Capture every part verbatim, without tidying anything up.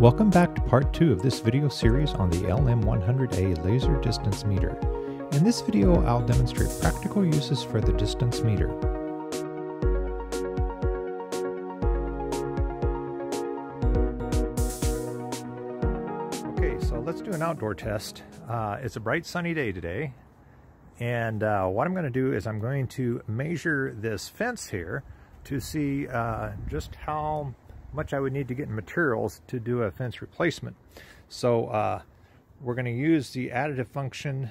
Welcome back to part two of this video series on the L M one hundred A laser distance meter. In this video, I'll demonstrate practical uses for the distance meter. Okay, so let's do an outdoor test. Uh, it's a bright sunny day today, and uh, what I'm going to do is I'm going to measure this fence here to see uh, just how much I would need to get in materials to do a fence replacement. So uh, we're going to use the additive function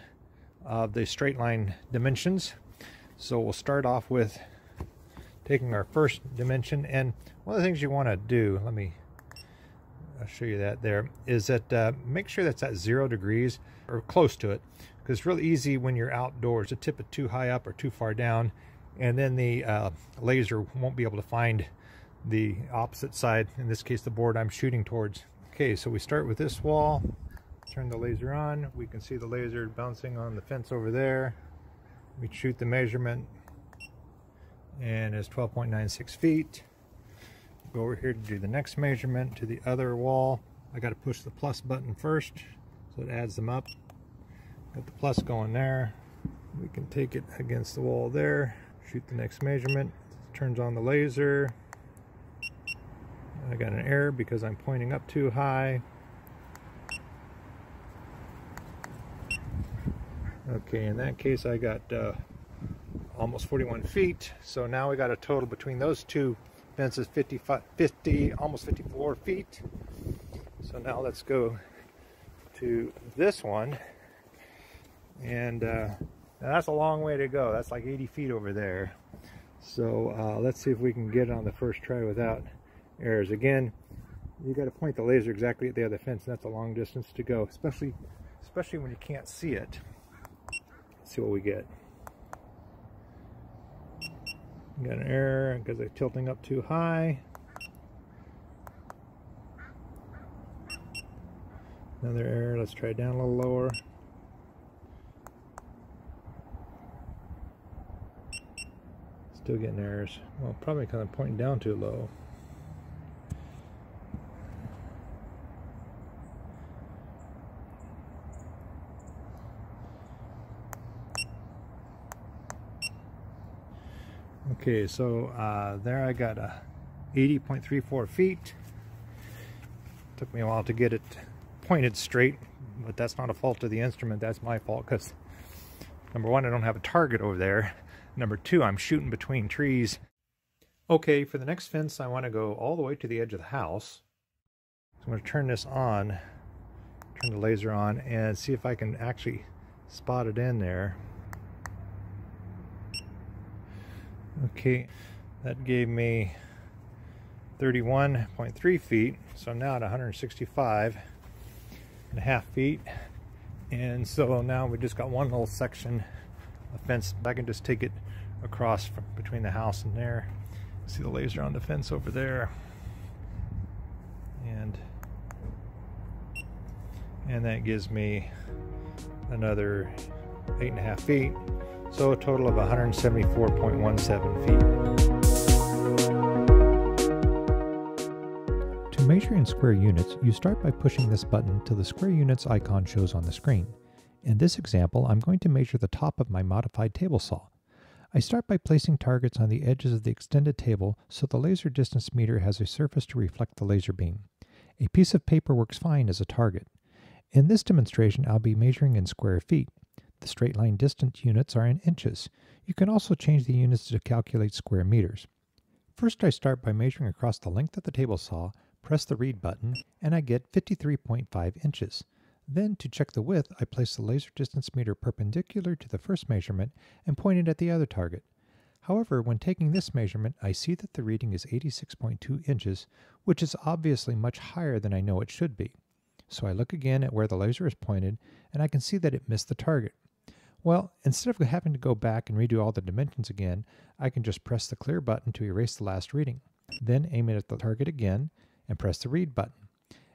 of the straight line dimensions. So we'll start off with taking our first dimension, and one of the things you want to do, let me I'll show you that there, is that uh, make sure that's at zero degrees or close to it, because it's really easy when you're outdoors to tip it too high up or too far down, and then the uh, laser won't be able to find the opposite side, in this case the board I'm shooting towards. Okay, so we start with this wall, turn the laser on, we can see the laser bouncing on the fence over there. We shoot the measurement and it's twelve point nine six feet. Go over here to do the next measurement to the other wall. I got to push the plus button first so it adds them up. Got the plus going there. We can take it against the wall there, shoot the next measurement, turns on the laser. I got an error because I'm pointing up too high. Okay, in that case I got uh, almost forty-one feet. So now we got a total between those two fences, fifty, fifty, almost fifty-four feet. So now let's go to this one. And uh, that's a long way to go. That's like eighty feet over there. So uh, let's see if we can get it on the first try without errors. Again, you got to point the laser exactly at the other fence, and that's a long distance to go, especially especially when you can't see it. Let's see what we get. Got an error because they're tilting up too high. Another error. Let's try down a little lower. Still getting errors. Well, probably because I'm pointing down too low. Okay, so uh, there I got a eighty point three four feet. Took me a while to get it pointed straight, but that's not a fault of the instrument. That's my fault because, number one, I don't have a target over there. Number two, I'm shooting between trees. Okay, for the next fence, I want to go all the way to the edge of the house. So I'm going to turn this on, turn the laser on, and see if I can actually spot it in there. Okay, that gave me thirty-one point three feet, so I'm now at one hundred sixty-five and a half feet, and so now we just got one little section of fence. I can just take it across from between the house and there. See the laser on the fence over there, and and that gives me another eight and a half feet. So a total of one hundred seventy-four point one seven feet. To measure in square units, you start by pushing this button till the square units icon shows on the screen. In this example, I'm going to measure the top of my modified table saw. I start by placing targets on the edges of the extended table so the laser distance meter has a surface to reflect the laser beam. A piece of paper works fine as a target. In this demonstration, I'll be measuring in square feet. The straight line distance units are in inches. You can also change the units to calculate square meters. First, I start by measuring across the length of the table saw, press the read button, and I get fifty-three point five inches. Then, to check the width, I place the laser distance meter perpendicular to the first measurement and point it at the other target. However, when taking this measurement, I see that the reading is eighty-six point two inches, which is obviously much higher than I know it should be. So I look again at where the laser is pointed, and I can see that it missed the target. Well, instead of having to go back and redo all the dimensions again, I can just press the clear button to erase the last reading. Then aim it at the target again and press the read button.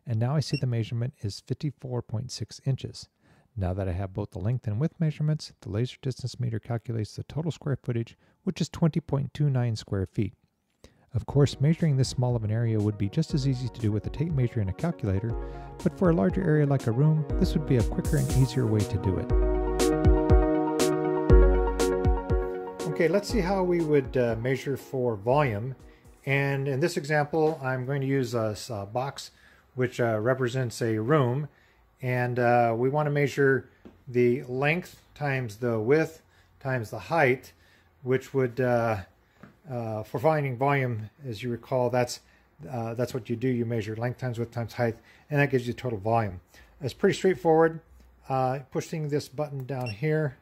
And now I see the measurement is fifty-four point six inches. Now that I have both the length and width measurements, the laser distance meter calculates the total square footage, which is twenty point two nine square feet. Of course, measuring this small of an area would be just as easy to do with a tape measure and a calculator, but for a larger area like a room, this would be a quicker and easier way to do it. Okay, let's see how we would uh, measure for volume. And in this example, I'm going to use a, a box which uh, represents a room, and uh, we want to measure the length times the width times the height, which would, uh, uh, for finding volume, as you recall, that's uh, that's what you do. You measure length times width times height, and that gives you total volume. It's pretty straightforward. Uh, pushing this button down here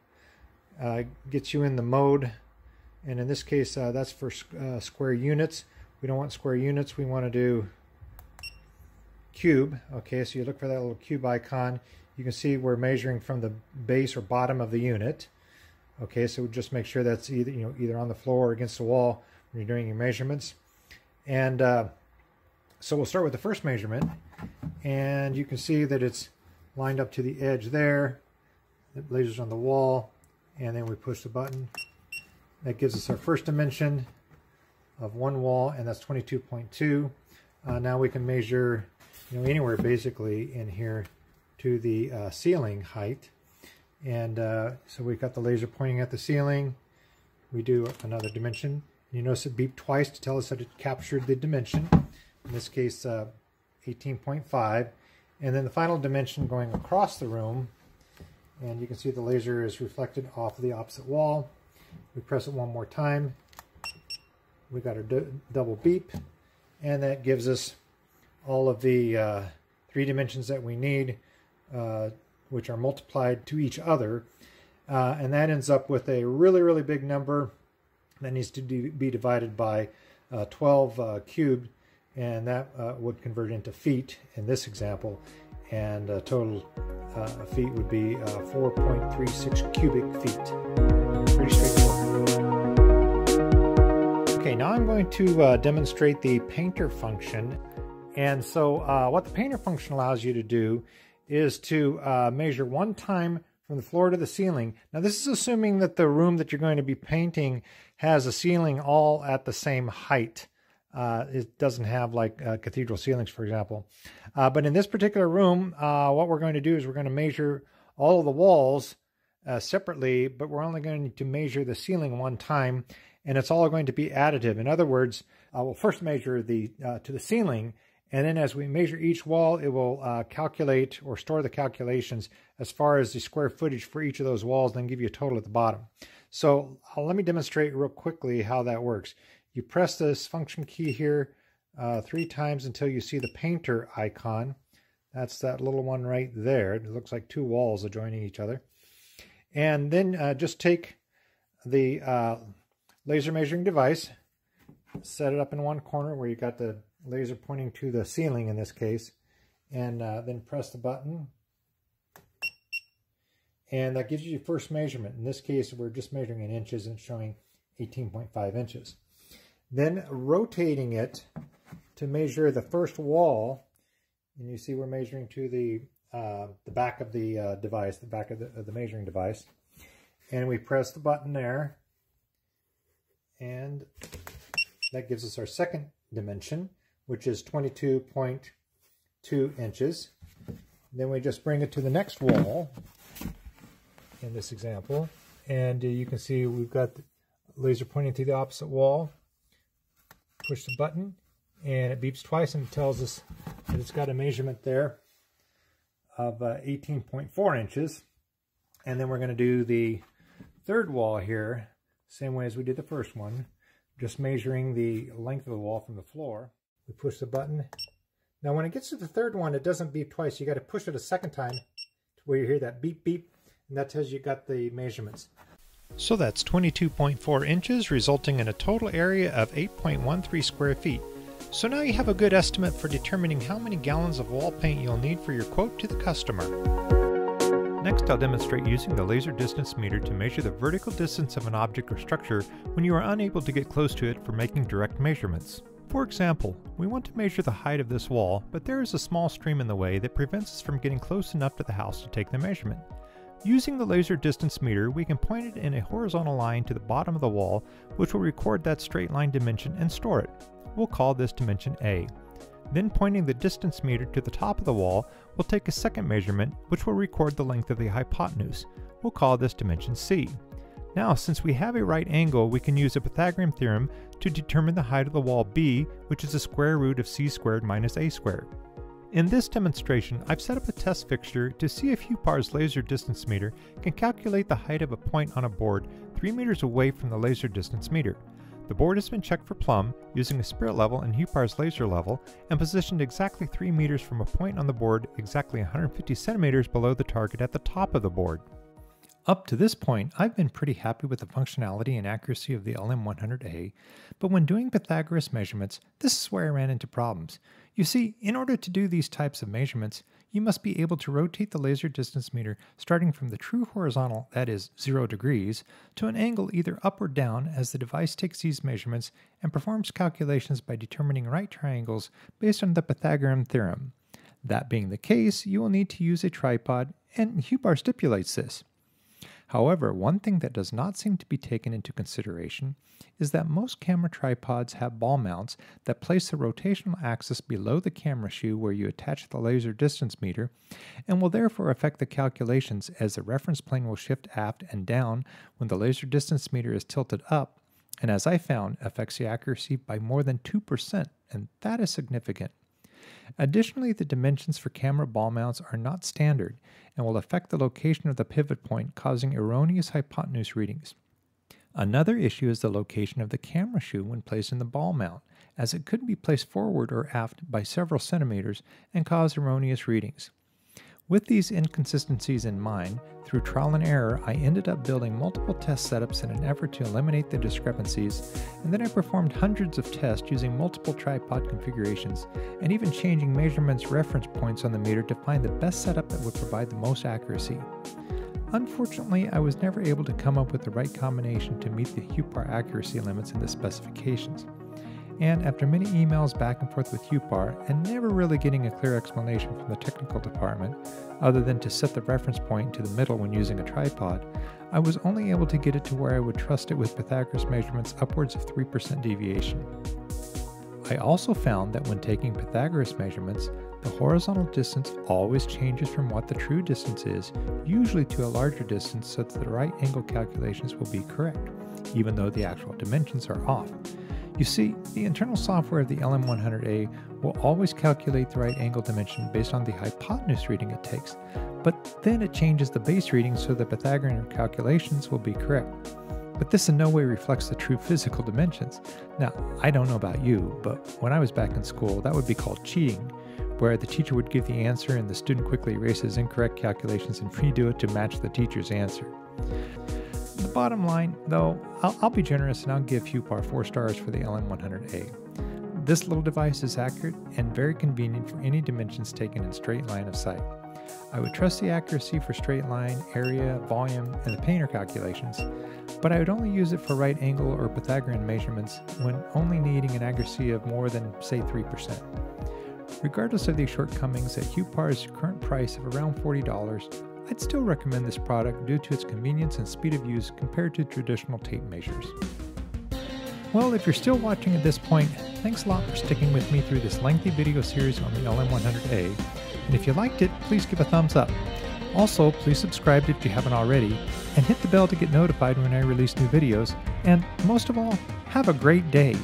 uh, gets you in the mode, and in this case, uh, that's for uh, square units. We don't want square units. We want to do cube. Okay, so you look for that little cube icon. You can see we're measuring from the base or bottom of the unit. Okay, so just make sure that's either you know either on the floor or against the wall when you're doing your measurements. And uh, so we'll start with the first measurement, and you can see that it's lined up to the edge there. It lasers on the wall, and then we push the button. That gives us our first dimension of one wall, and that's twenty-two point two. Uh, now we can measure you know anywhere basically in here to the uh, ceiling height. And uh, so we've got the laser pointing at the ceiling. We do another dimension. You notice it beeped twice to tell us that it captured the dimension. In this case, uh, eighteen point five. And then the final dimension going across the room. And you can see the laser is reflected off the opposite wall. We press it one more time. We got our double beep. And that gives us all of the uh, three dimensions that we need, uh, which are multiplied to each other, uh, and that ends up with a really, really big number that needs to be divided by uh, twelve uh, cubed, and that uh, would convert into feet in this example, and a total uh, feet would be uh, four point three six cubic feet. Pretty straightforward. Okay, now I'm going to uh, demonstrate the painter function, and so uh, what the painter function allows you to do is to uh, measure one time from the floor to the ceiling. Now this is assuming that the room that you're going to be painting has a ceiling all at the same height. Uh, it doesn't have like uh, cathedral ceilings, for example. Uh, but in this particular room, uh, what we're going to do is we're going to measure all of the walls uh, separately, but we're only going to measure the ceiling one time, and it's all going to be additive. In other words, uh, we'll first measure the uh, to the ceiling, and then as we measure each wall, it will uh, calculate or store the calculations as far as the square footage for each of those walls, then give you a total at the bottom. So uh, let me demonstrate real quickly how that works. You press this function key here uh, three times until you see the painter icon. That's that little one right there. It looks like two walls adjoining each other. And then uh, just take the uh, laser measuring device, set it up in one corner where you got the laser pointing to the ceiling in this case, and uh, then press the button, and that gives you your first measurement. In this case, we're just measuring in inches and showing eighteen point five inches. Then rotating it to measure the first wall, and you see we're measuring to the uh, the back of the uh, device, the back of the, of the measuring device, and we press the button there, and that gives us our second dimension, which is twenty-two point two inches. Then we just bring it to the next wall in this example, and uh, you can see we've got the laser pointing to the opposite wall. Push the button, and it beeps twice and tells us that it's got a measurement there of uh, eighteen point four inches. And then we're going to do the third wall here, same way as we did the first one, just measuring the length of the wall from the floor. We push the button. Now when it gets to the third one, it doesn't beep twice. You got to push it a second time to where you hear that beep beep, and that tells you got the measurements. So that's twenty-two point four inches, resulting in a total area of eight point one three square feet. So now you have a good estimate for determining how many gallons of wall paint you'll need for your quote to the customer. Next, I'll demonstrate using the laser distance meter to measure the vertical distance of an object or structure when you are unable to get close to it for making direct measurements. For example, we want to measure the height of this wall, but there is a small stream in the way that prevents us from getting close enough to the house to take the measurement. Using the laser distance meter, we can point it in a horizontal line to the bottom of the wall, which will record that straight line dimension and store it. we'll call this dimension A. Then pointing the distance meter to the top of the wall, we'll take a second measurement, which will record the length of the hypotenuse. We'll call this dimension C. Now, since we have a right angle, we can use the Pythagorean theorem to determine the height of the wall B, which is the square root of C squared minus A squared. In this demonstration, I've set up a test fixture to see if Huepar's laser distance meter can calculate the height of a point on a board three meters away from the laser distance meter. The board has been checked for plumb using a spirit level and Huepar's laser level and positioned exactly three meters from a point on the board exactly one hundred fifty centimeters below the target at the top of the board. Up to this point, I've been pretty happy with the functionality and accuracy of the L M one hundred A, but when doing Pythagoras measurements, this is where I ran into problems. You see, in order to do these types of measurements, you must be able to rotate the laser distance meter starting from the true horizontal, that is, zero degrees, to an angle either up or down as the device takes these measurements and performs calculations by determining right triangles based on the Pythagorean theorem. That being the case, you will need to use a tripod, and Huepar stipulates this. However, one thing that does not seem to be taken into consideration is that most camera tripods have ball mounts that place the rotational axis below the camera shoe where you attach the laser distance meter, and will therefore affect the calculations as the reference plane will shift aft and down when the laser distance meter is tilted up, and as I found, affects the accuracy by more than two percent, and that is significant. Additionally, the dimensions for camera ball mounts are not standard and will affect the location of the pivot point, causing erroneous hypotenuse readings. Another issue is the location of the camera shoe when placed in the ball mount, as it could be placed forward or aft by several centimeters and cause erroneous readings. With these inconsistencies in mind, through trial and error, I ended up building multiple test setups in an effort to eliminate the discrepancies, and then I performed hundreds of tests using multiple tripod configurations, and even changing measurements reference points on the meter to find the best setup that would provide the most accuracy. Unfortunately, I was never able to come up with the right combination to meet the Huepar accuracy limits in the specifications. And after many emails back and forth with Huepar and never really getting a clear explanation from the technical department, other than to set the reference point to the middle when using a tripod, I was only able to get it to where I would trust it with Pythagoras measurements upwards of three percent deviation. I also found that when taking Pythagoras measurements, the horizontal distance always changes from what the true distance is, usually to a larger distance, so that the right angle calculations will be correct, even though the actual dimensions are off. You see, the internal software of the L M one hundred A will always calculate the right angle dimension based on the hypotenuse reading it takes, but then it changes the base reading so the Pythagorean calculations will be correct. But this in no way reflects the true physical dimensions. Now, I don't know about you, but when I was back in school, that would be called cheating, where the teacher would give the answer and the student quickly erases incorrect calculations and redo it to match the teacher's answer. The bottom line, though, I'll, I'll be generous and I'll give Huepar four stars for the L M one hundred A. This little device is accurate and very convenient for any dimensions taken in straight line of sight. I would trust the accuracy for straight line, area, volume, and the planar calculations, but I would only use it for right angle or Pythagorean measurements when only needing an accuracy of more than, say, three percent. Regardless of these shortcomings, at Huepar's current price of around forty dollars, I'd still recommend this product due to its convenience and speed of use compared to traditional tape measures. Well, if you're still watching at this point, thanks a lot for sticking with me through this lengthy video series on the L M one hundred A, and if you liked it, please give a thumbs up. Also, please subscribe if you haven't already, and hit the bell to get notified when I release new videos, and most of all, have a great day!